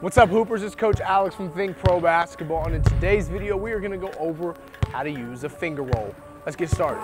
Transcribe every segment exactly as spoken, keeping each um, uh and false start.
What's up, Hoopers? It's Coach Alex from ThincPro Basketball, and in today's video, we are going to go over how to use a finger roll. Let's get started.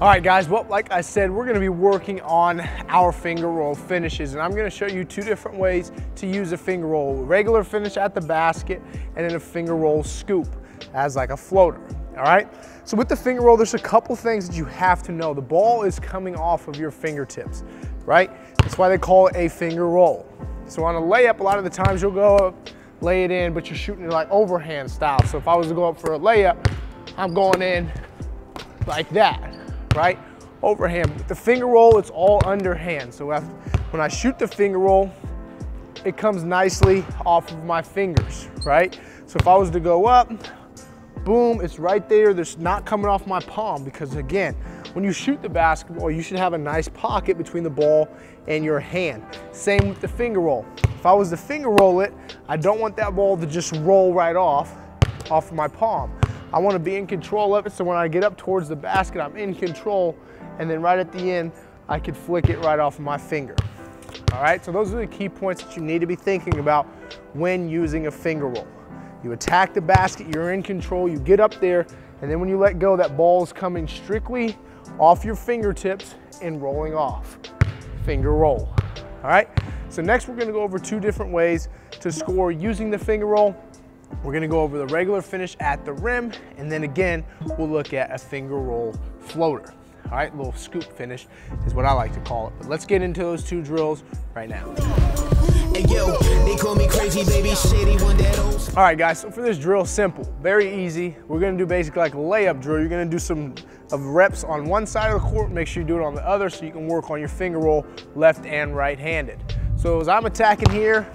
All right, guys, well, like I said, we're gonna be working on our finger roll finishes, and I'm gonna show you two different ways to use a finger roll. Regular finish at the basket, and then a finger roll scoop as like a floater, all right? So with the finger roll, there's a couple things that you have to know. The ball is coming off of your fingertips, right? That's why they call it a finger roll. So on a layup, a lot of the times you'll go up, lay it in, but you're shooting it like overhand style. So if I was to go up for a layup, I'm going in like that. Right? Overhand. With the finger roll, it's all underhand. So when I shoot the finger roll, it comes nicely off of my fingers, right? So if I was to go up, boom, it's right there. It's not coming off my palm because, again, when you shoot the basketball, you should have a nice pocket between the ball and your hand. Same with the finger roll. If I was to finger roll it, I don't want that ball to just roll right off, off of my palm. I want to be in control of it, so when I get up towards the basket, I'm in control, and then right at the end, I can flick it right off of my finger. All right, so those are the key points that you need to be thinking about when using a finger roll. You attack the basket, you're in control, you get up there, and then when you let go, that ball is coming strictly off your fingertips and rolling off. Finger roll, all right? So next, we're gonna go over two different ways to score using the finger roll. We're gonna go over the regular finish at the rim, and then again, we'll look at a finger roll floater. All right, little scoop finish is what I like to call it. But let's get into those two drills right now. Hey, yo, they call me crazy, baby, shitty one that old. All right, guys, so for this drill, simple, very easy. We're gonna do basically like a layup drill. You're gonna do some of reps on one side of the court, make sure you do it on the other so you can work on your finger roll left and right-handed. So as I'm attacking here,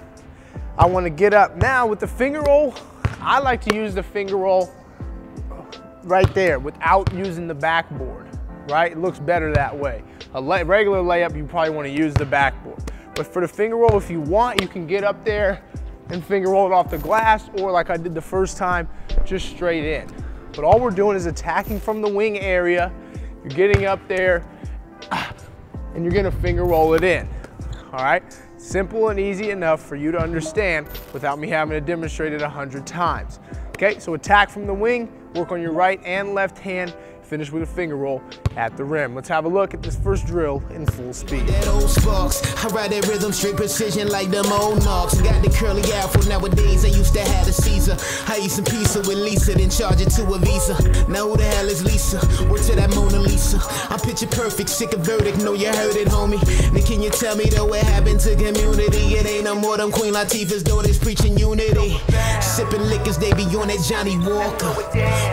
I want to get up. Now with the finger roll, I like to use the finger roll right there without using the backboard, right? It looks better that way. A lay, regular layup, you probably want to use the backboard. But for the finger roll, if you want, you can get up there and finger roll it off the glass, or like I did the first time, just straight in. But all we're doing is attacking from the wing area. You're getting up there and you're going to finger roll it in, all right? Simple and easy enough for you to understand without me having to demonstrate it a hundred times. Okay, so attack from the wing, work on your right and left hand, finish with a finger roll at the rim. Let's have a look at this first drill in full speed. That old sparks, I ride that rhythm straight precision like them old knocks. Got the curly afro nowadays, I used to have a Caesar. I used some pizza with Lisa, then charge it to a Visa. Now who the hell is Lisa? Word to that Mona Lisa. I'm picture perfect, sick of verdict, know you heard it, homie. Now can you tell me though what happened to community? It ain't no more them Queen Latifah's daughters preaching unity. Sipping liquors, they be on that Johnny Walker.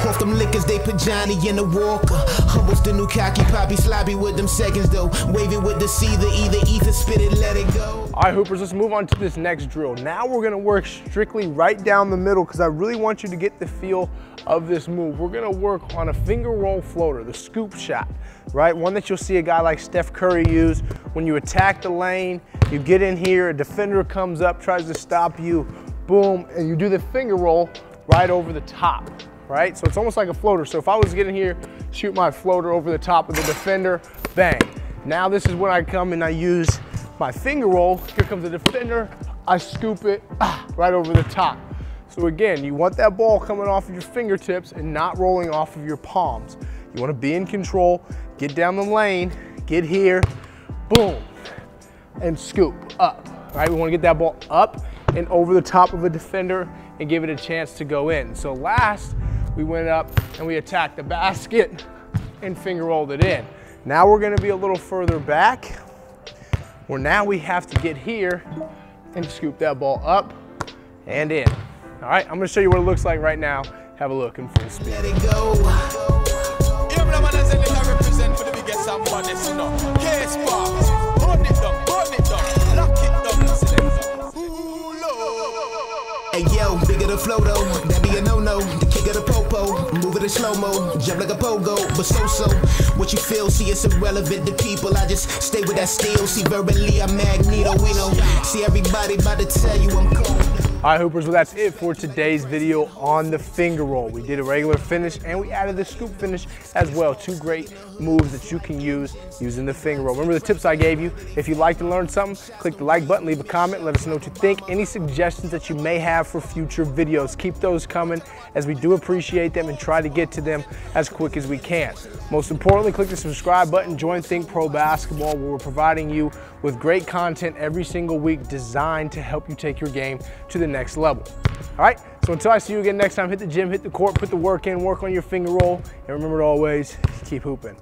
Off them liquors, they put Johnny in the Walker. Humbles the new cocky poppy, sloppy with them seconds though. Wavy with the seether, either ether, spit it, let it go. All right, Hoopers, let's move on to this next drill. Now we're gonna work strictly right down the middle because I really want you to get the feel of this move. We're gonna work on a finger roll floater, the scoop shot, right? One that you'll see a guy like Steph Curry use. When you attack the lane, you get in here, a defender comes up, tries to stop you, boom, and you do the finger roll right over the top, right? So it's almost like a floater. So if I was getting here, shoot my floater over the top of the defender, bang. Now this is when I come and I use my finger roll. Here comes the defender, I scoop it right over the top. So again, you want that ball coming off of your fingertips and not rolling off of your palms. You wanna be in control, get down the lane, get here, boom, and scoop up, right? We wanna get that ball up and over the top of a defender and give it a chance to go in. So last, we went up and we attacked the basket and finger rolled it in. Now we're gonna be a little further back, where now we have to get here and scoop that ball up and in. All right, I'm gonna show you what it looks like right now. Have a look in full speed. Let it go. Hey yo, bigger the flow though, that be a no-no, the kick of the popo, move it a slow-mo, jump like a pogo, but so-so. What you feel, see, it's irrelevant to people. I just stay with that steel, see, verbally, I'm Magneto, we know. See, everybody about to tell you I'm cold. All right, Hoopers, well, that's it for today's video on the finger roll. We did a regular finish, and we added the scoop finish as well. Two great moves that you can use using the finger roll. Remember the tips I gave you. If you'd like to learn something, click the like button, leave a comment, let us know what you think. Any suggestions that you may have for future videos, keep those coming, as we do appreciate them and try to get to them as quick as we can. Most importantly, click the subscribe button, join ThincPro Basketball, where we're providing you with great content every single week designed to help you take your game to the next level. All right, so until I see you again next time, hit the gym, hit the court, put the work in, work on your finger roll, and remember to always keep hooping.